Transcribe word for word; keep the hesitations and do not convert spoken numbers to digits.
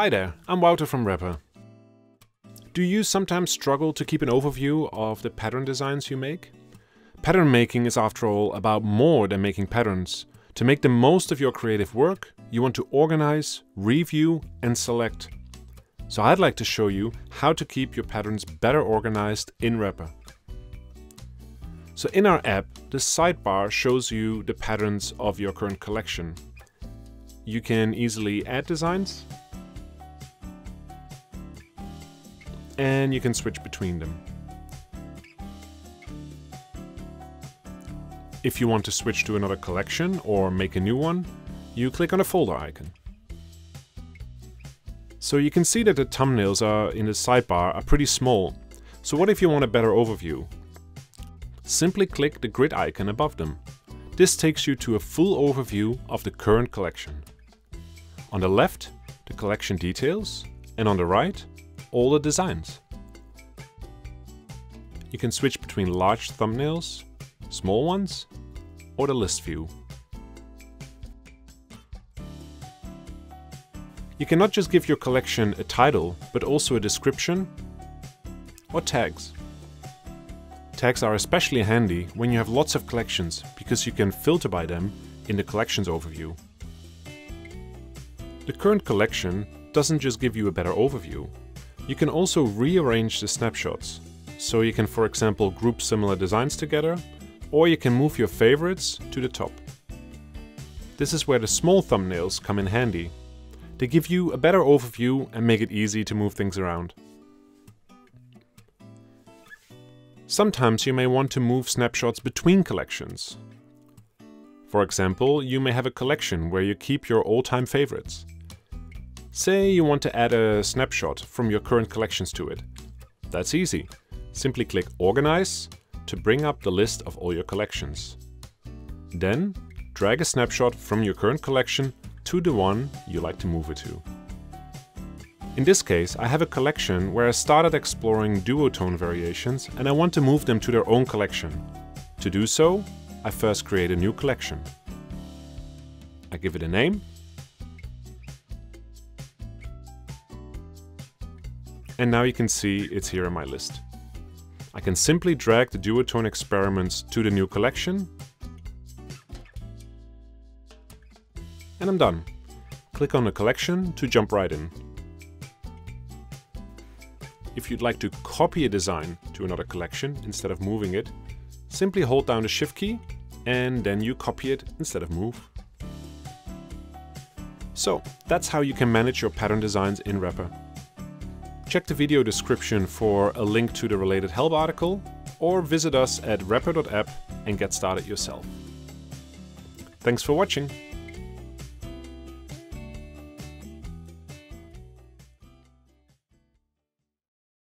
Hi there, I'm Wouter from Repper. Do you sometimes struggle to keep an overview of the pattern designs you make? Pattern making is after all about more than making patterns. To make the most of your creative work, you want to organize, review and select. So I'd like to show you how to keep your patterns better organized in Repper. So in our app, the sidebar shows you the patterns of your current collection. You can easily add designs, and you can switch between them. If you want to switch to another collection or make a new one, you click on the folder icon. So you can see that the thumbnails are in the sidebar are pretty small. So what if you want a better overview? Simply click the grid icon above them. This takes you to a full overview of the current collection. On the left, the collection details, and on the right, all the designs. You can switch between large thumbnails, small ones, or the list view. You can not just give your collection a title, but also a description or tags. Tags are especially handy when you have lots of collections because you can filter by them in the collections overview. The current collection doesn't just give you a better overview. You can also rearrange the snapshots, so you can, for example, group similar designs together, or you can move your favorites to the top. This is where the small thumbnails come in handy. They give you a better overview and make it easy to move things around. Sometimes you may want to move snapshots between collections. For example, you may have a collection where you keep your all-time favorites. Say you want to add a snapshot from your current collections to it. That's easy. Simply click Organize to bring up the list of all your collections. Then drag a snapshot from your current collection to the one you like to move it to. In this case, I have a collection where I started exploring duotone variations and I want to move them to their own collection. To do so, I first create a new collection. I give it a name. And now you can see it's here in my list. I can simply drag the duotone experiments to the new collection. And I'm done. Click on the collection to jump right in. If you'd like to copy a design to another collection instead of moving it, simply hold down the Shift key and then you copy it instead of move. So that's how you can manage your pattern designs in Repper. Check the video description for a link to the related help article, or visit us at repper dot app and get started yourself. Thanks for watching.